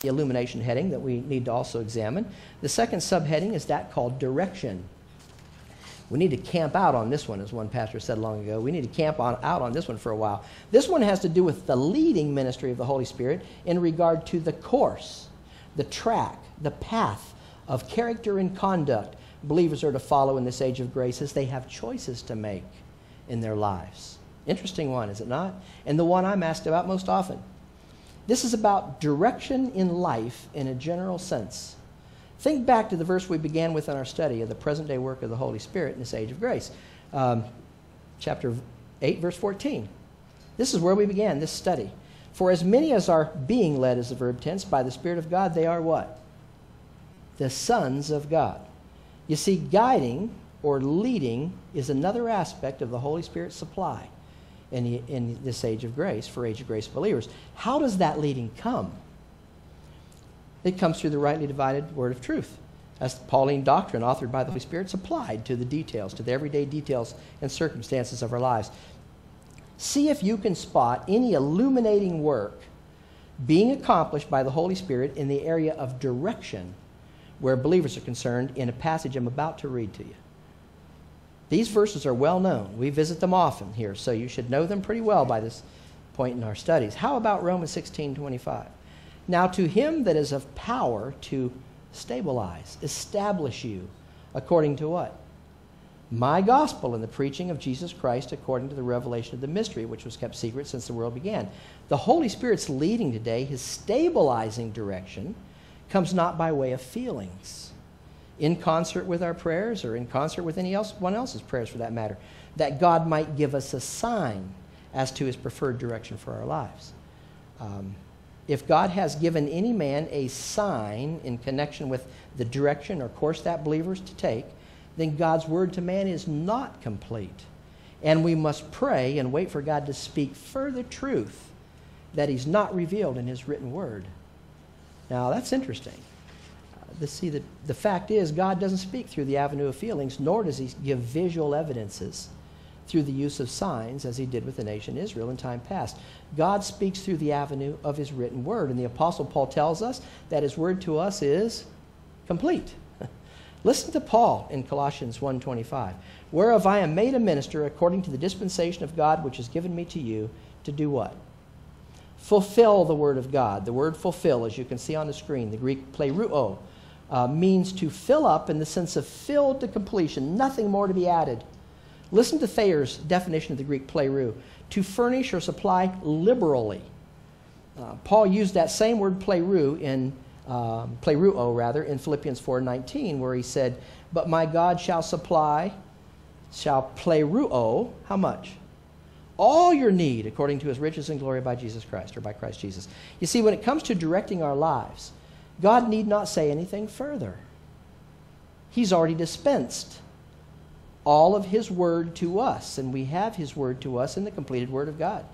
the illumination heading that we need to also examine. The second subheading is that called direction. We need to camp out on this one, as one pastor said long ago. We need to camp out on this one for a while. This one has to do with the leading ministry of the Holy Spirit in regard to the course, the track, the path of character and conduct believers are to follow in this age of grace as they have choices to make in their lives. Interesting one, is it not? And the one I'm asked about most often. This is about direction in life in a general sense. Think back to the verse we began with in our study of the present-day work of the Holy Spirit in this age of grace. Chapter 8, verse 14. This is where we began this study. For as many as are being led, as the verb tense, by the Spirit of God, they are what? The sons of God. You see, guiding or leading is another aspect of the Holy Spirit's supply in this age of grace for age of grace believers. How does that leading come? It comes through the rightly divided word of truth. That's the Pauline doctrine authored by the Holy Spirit. It's applied to the details, to the everyday details and circumstances of our lives. See if you can spot any illuminating work being accomplished by the Holy Spirit in the area of direction where believers are concerned in a passage I'm about to read to you. These verses are well known. We visit them often here, so you should know them pretty well by this point in our studies. How about Romans 16:25? Now to him that is of power to stabilize, establish you, according to what? My gospel and the preaching of Jesus Christ according to the revelation of the mystery, which was kept secret since the world began. The Holy Spirit's leading today, his stabilizing direction, comes not by way of feelings, in concert with our prayers or in concert with anyone else's prayers for that matter, that God might give us a sign as to his preferred direction for our lives. If God has given any man a sign in connection with the direction or course that believers to take, then God's word to man is not complete. And we must pray and wait for God to speak further truth that he's not revealed in his written word. Now, that's interesting. The fact is, God doesn't speak through the avenue of feelings, nor does he give visual evidences through the use of signs as he did with the nation Israel in time past. God speaks through the avenue of his written word, and the Apostle Paul tells us that his word to us is complete. Listen to Paul in Colossians 1:25, whereof I am made a minister according to the dispensation of God which is given me to you to do what? Fulfill the word of God. The word fulfill, as you can see on the screen, the Greek pleiruo, means to fill up in the sense of filled to completion, nothing more to be added. Listen to Thayer's definition of the Greek plerou, to furnish or supply liberally. Paul used that same word plerou in in Philippians 4:19, where he said, "But my God shall supply, shall plerou, how much? All your need according to his riches and glory by Jesus Christ," or by Christ Jesus. You see, when it comes to directing our lives, God need not say anything further. He's already dispensed all of his word to us, and we have his word to us in the completed word of God.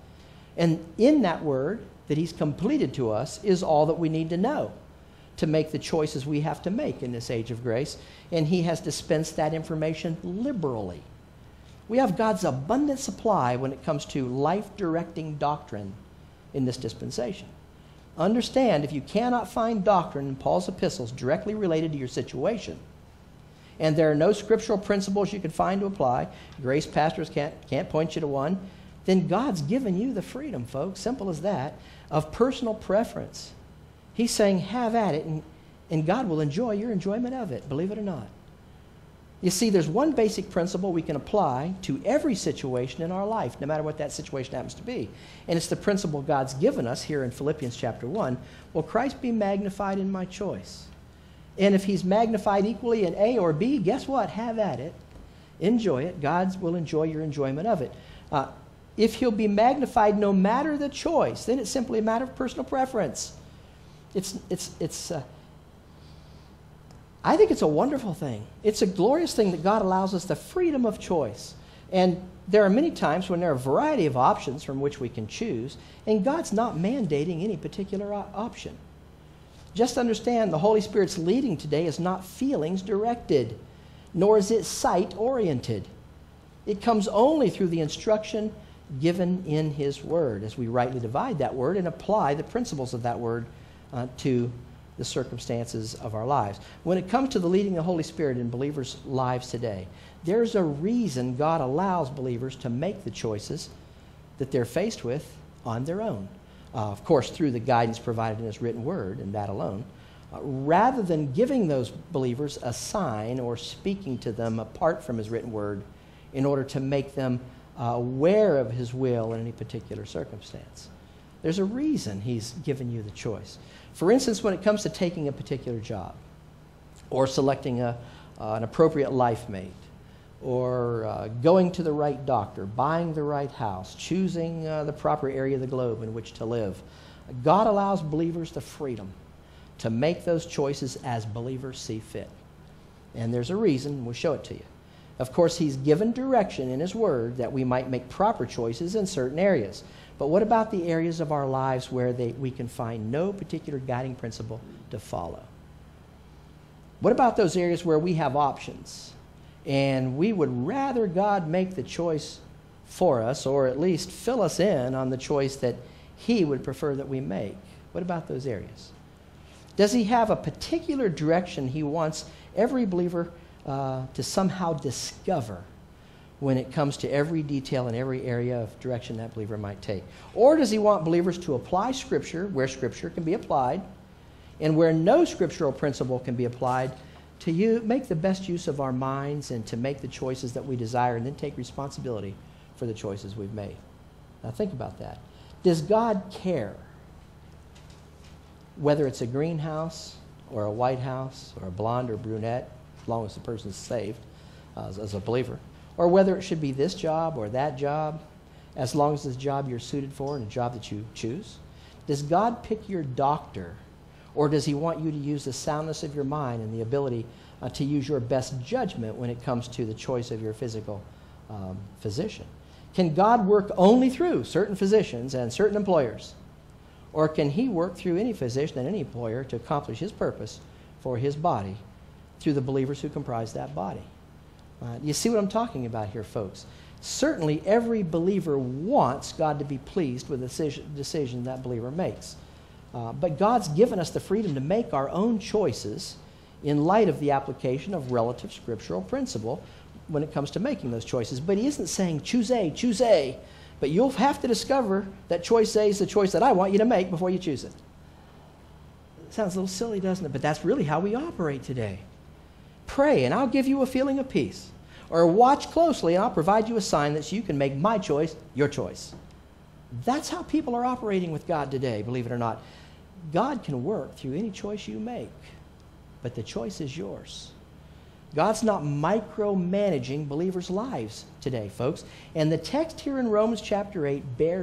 And in that word that he's completed to us is all that we need to know to make the choices we have to make in this age of grace, and he has dispensed that information liberally. We have God's abundant supply when it comes to life-directing doctrine in this dispensation. Understand, if you cannot find doctrine in Paul's epistles directly related to your situation, and there are no scriptural principles you can find to apply, grace pastors can't point you to one, then God's given you the freedom, folks, simple as that, of personal preference. He's saying, have at it, and God will enjoy your enjoyment of it, believe it or not. You see, there's one basic principle we can apply to every situation in our life, no matter what that situation happens to be. And it's the principle God's given us here in Philippians chapter 1. Will Christ be magnified in my choice? And if he's magnified equally in A or B, guess what? Have at it. Enjoy it. God will enjoy your enjoyment of it. If he'll be magnified no matter the choice, then it's simply a matter of personal preference. I think it's a wonderful thing. It's a glorious thing that God allows us the freedom of choice. And there are many times when there are a variety of options from which we can choose, and God's not mandating any particular option. Just understand, the Holy Spirit's leading today is not feelings directed, nor is it sight oriented. It comes only through the instruction given in his word, as we rightly divide that word and apply the principles of that word to the circumstances of our lives. When it comes to the leading of the Holy Spirit in believers' lives today, there's a reason God allows believers to make the choices that they're faced with on their own. Of course, through the guidance provided in His written word and that alone, rather than giving those believers a sign or speaking to them apart from His written word in order to make them aware of His will in any particular circumstance. There's a reason He's given you the choice. For instance, when it comes to taking a particular job or selecting an appropriate life mate or going to the right doctor, buying the right house, choosing the proper area of the globe in which to live, God allows believers the freedom to make those choices as believers see fit. And there's a reason. We'll show it to you. Of course, He's given direction in His word that we might make proper choices in certain areas. But what about the areas of our lives where we can find no particular guiding principle to follow? What about those areas where we have options and we would rather God make the choice for us, or at least fill us in on the choice that He would prefer that we make? What about those areas? Does He have a particular direction He wants every believer to somehow discover when it comes to every detail and every area of direction that believer might take? Or does He want believers to apply Scripture where Scripture can be applied, and where no scriptural principle can be applied, to make the best use of our minds and to make the choices that we desire and then take responsibility for the choices we've made? Now think about that. Does God care whether it's a green house or a white house or a blonde or brunette, as long as the person is saved as a believer, or whether it should be this job or that job, as long as this job you're suited for and the job that you choose? Does God pick your doctor, or does He want you to use the soundness of your mind and the ability to use your best judgment when it comes to the choice of your physical physician? Can God work only through certain physicians and certain employers? Or can He work through any physician and any employer to accomplish His purpose for His body through the believers who comprise that body? You see what I'm talking about here, folks? Certainly every believer wants God to be pleased with the decision that believer makes. But God's given us the freedom to make our own choices in light of the application of relative scriptural principle when it comes to making those choices. But He isn't saying, choose A, but you'll have to discover that choice A is the choice that I want you to make before you choose it. Sounds a little silly, doesn't it? But that's really how we operate today. Pray, and I'll give you a feeling of peace. Or watch closely, and I'll provide you a sign that you can make my choice your choice. That's how people are operating with God today, believe it or not. God can work through any choice you make, but the choice is yours. God's not micromanaging believers' lives today, folks. And the text here in Romans chapter 8 bears